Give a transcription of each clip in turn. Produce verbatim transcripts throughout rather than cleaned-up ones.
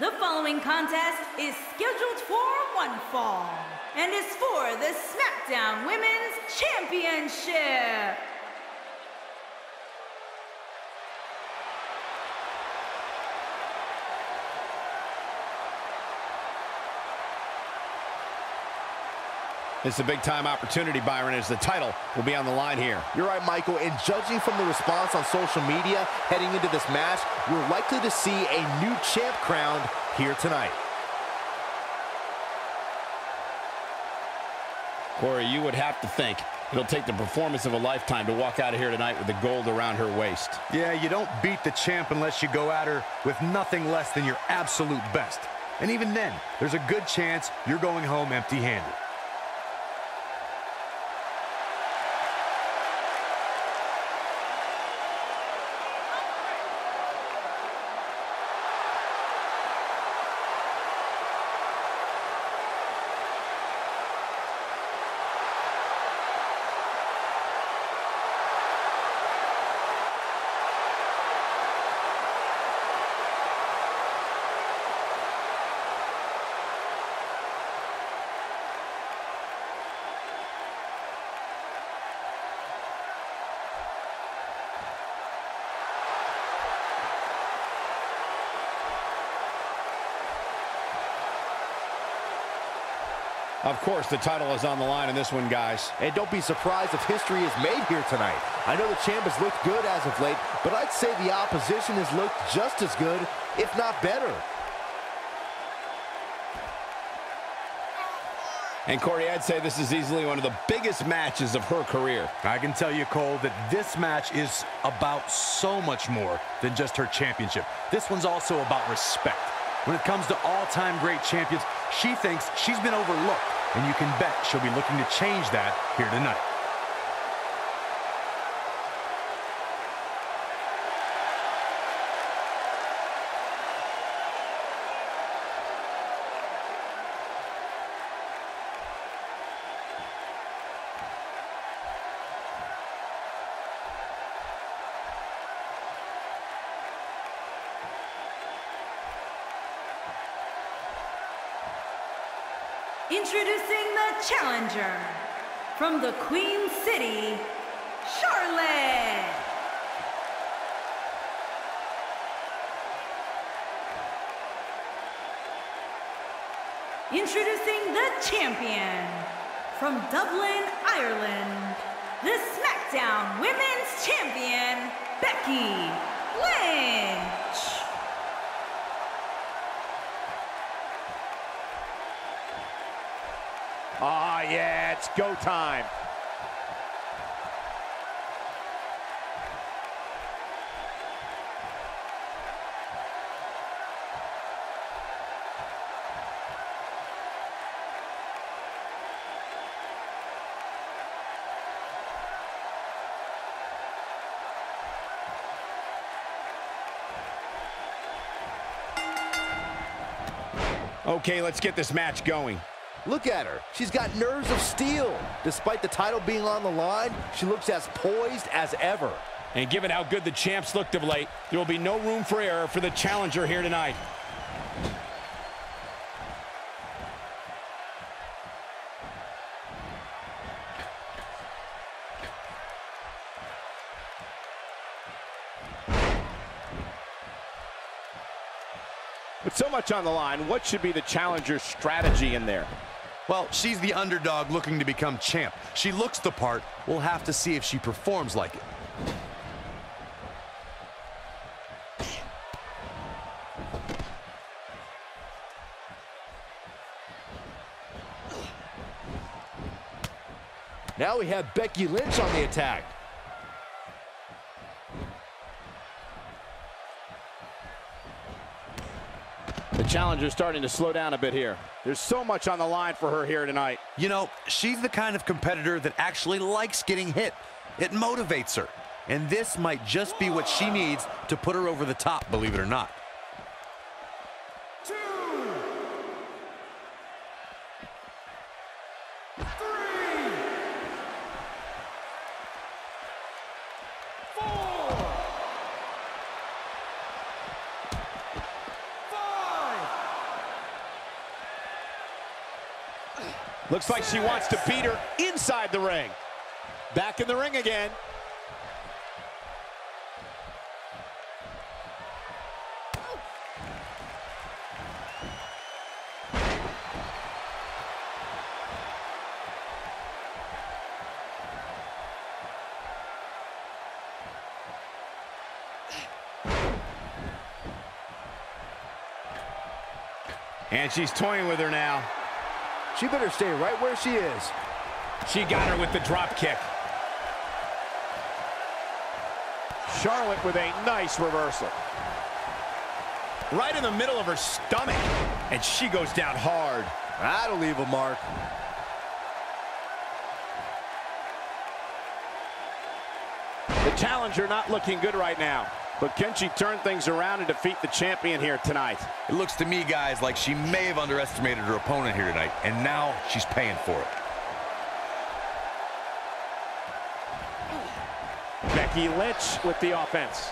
The following contest is scheduled for one fall and is for the SmackDown Women's Championship. It's a big-time opportunity, Byron, as the title will be on the line here. You're right, Michael, and judging from the response on social media heading into this match, we're likely to see a new champ crowned here tonight. Corey, you would have to think it'll take the performance of a lifetime to walk out of here tonight with the gold around her waist. Yeah, you don't beat the champ unless you go at her with nothing less than your absolute best. And even then, there's a good chance you're going home empty-handed. Of course, the title is on the line in this one, guys. And don't be surprised if history is made here tonight. I know the champ has looked good as of late, but I'd say the opposition has looked just as good, if not better. And, Corey, I'd say this is easily one of the biggest matches of her career. I can tell you, Cole, that this match is about so much more than just her championship. This one's also about respect. When it comes to all-time great champions, she thinks she's been overlooked, and you can bet she'll be looking to change that here tonight. Introducing the challenger from the Queen City, Charlotte. Introducing the champion from Dublin, Ireland, the SmackDown Women's Champion, Becky Lynch. Ah, yeah, it's go time. Okay, let's get this match going. Look at her. She's got nerves of steel. Despite the title being on the line, she looks as poised as ever. And given how good the champs looked of late, there will be no room for error for the challenger here tonight. With so much on the line, what should be the challenger's strategy in there? Well, she's the underdog looking to become champ. She looks the part. We'll have to see if she performs like it. Now we have Becky Lynch on the attack. The challenger's starting to slow down a bit here. There's so much on the line for her here tonight. You know, she's the kind of competitor that actually likes getting hit. It motivates her. And this might just be what she needs to put her over the top, believe it or not. Two. Three. Four. Five. Looks like she wants to beat her inside the ring. Back in the ring again. And she's toying with her now. She better stay right where she is. She got her with the drop kick. Charlotte with a nice reversal. Right in the middle of her stomach. And she goes down hard. That'll leave a mark. The challenger not looking good right now. But can she turn things around and defeat the champion here tonight? It looks to me, guys, like she may have underestimated her opponent here tonight, and now she's paying for it. Becky Lynch with the offense.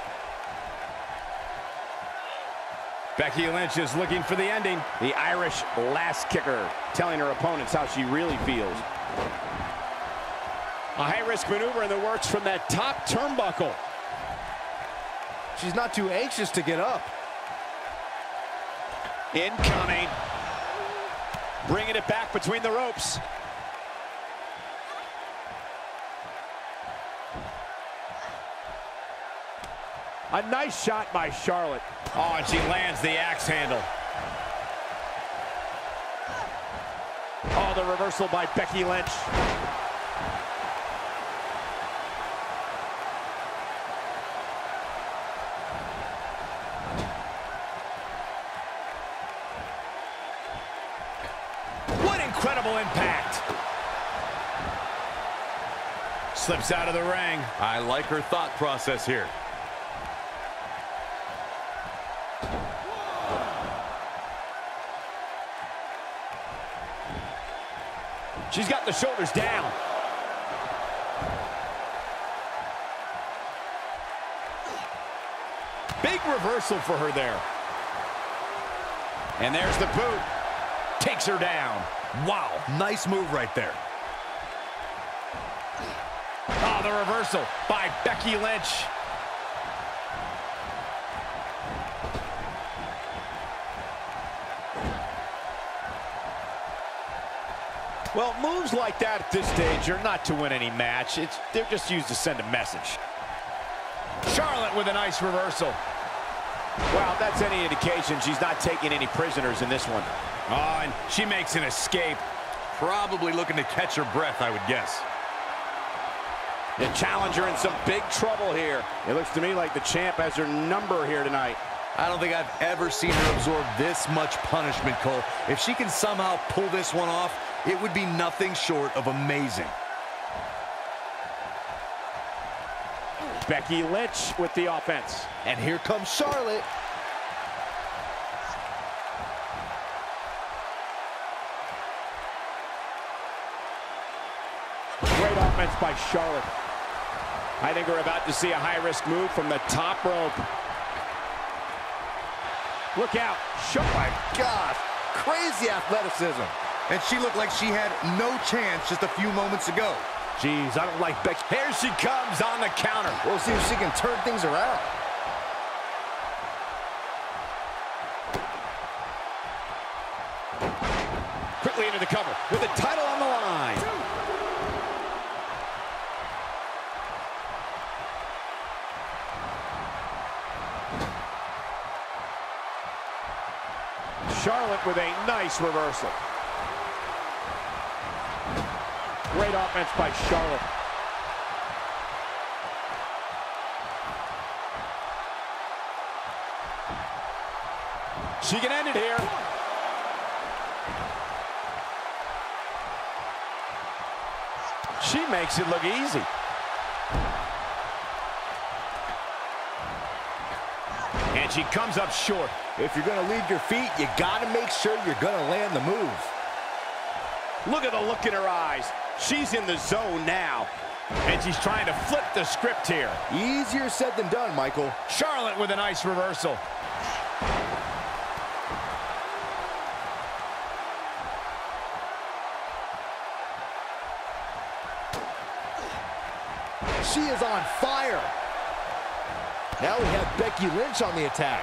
Becky Lynch is looking for the ending. The Irish last kicker, telling her opponents how she really feels. A high-risk maneuver in the works from that top turnbuckle. She's not too anxious to get up. Incoming. Bringing it back between the ropes. A nice shot by Charlotte. Oh, and she lands the axe handle. Oh, the reversal by Becky Lynch. Incredible impact. Slips out of the ring. I like her thought process here. She's got the shoulders down. Big reversal for her there. And there's the boot. Takes her down. Wow, nice move right there. Oh, the reversal by Becky Lynch. Well, moves like that at this stage are not to win any match. It's, they're just used to send a message. Charlotte with a nice reversal. Wow, if that's any indication, she's not taking any prisoners in this one. Oh, and she makes an escape. Probably looking to catch her breath, I would guess. The challenger in some big trouble here. It looks to me like the champ has her number here tonight. I don't think I've ever seen her absorb this much punishment, Cole. If she can somehow pull this one off, it would be nothing short of amazing. Becky Lynch with the offense. And here comes Charlotte. Great offense by Charlotte. I think we're about to see a high-risk move from the top rope. Look out. Oh, my gosh. Crazy athleticism. And she looked like she had no chance just a few moments ago. Jeez, I don't like Becky. Here she comes on the counter. We'll see if she can turn things around. Quickly into the cover with the title on the line. Two. Charlotte with a nice reversal. Great offense by Charlotte. She can end it here. She makes it look easy. And she comes up short. If you're going to leave your feet, you got to make sure you're going to land the move. Look at the look in her eyes. She's in the zone now. And she's trying to flip the script here. Easier said than done, Michael. Charlotte with a nice reversal. She is on fire. Now we have Becky Lynch on the attack.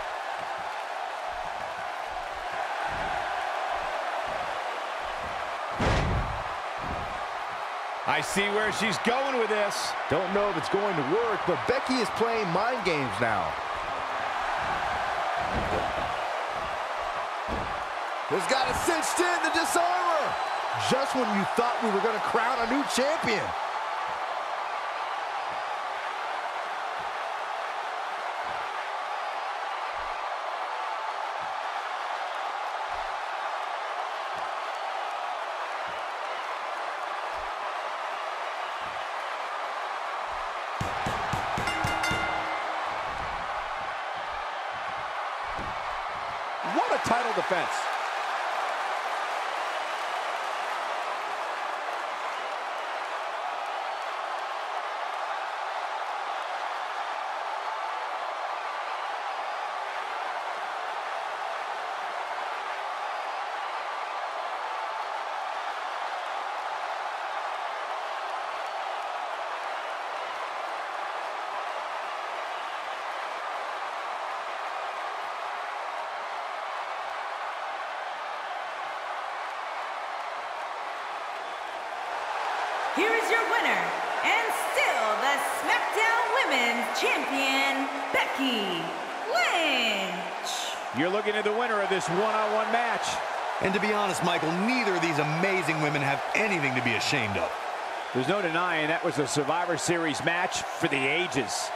I see where she's going with this. Don't know if it's going to work, but Becky is playing mind games now. This got it cinched in, the Disarm-Her. Just when you thought we were going to crown a new champion. What a title defense. Here is your winner, and still the SmackDown Women's Champion, Becky Lynch. You're looking at the winner of this one-on-one match. And to be honest, Michael, neither of these amazing women have anything to be ashamed of. There's no denying that was a Survivor Series match for the ages.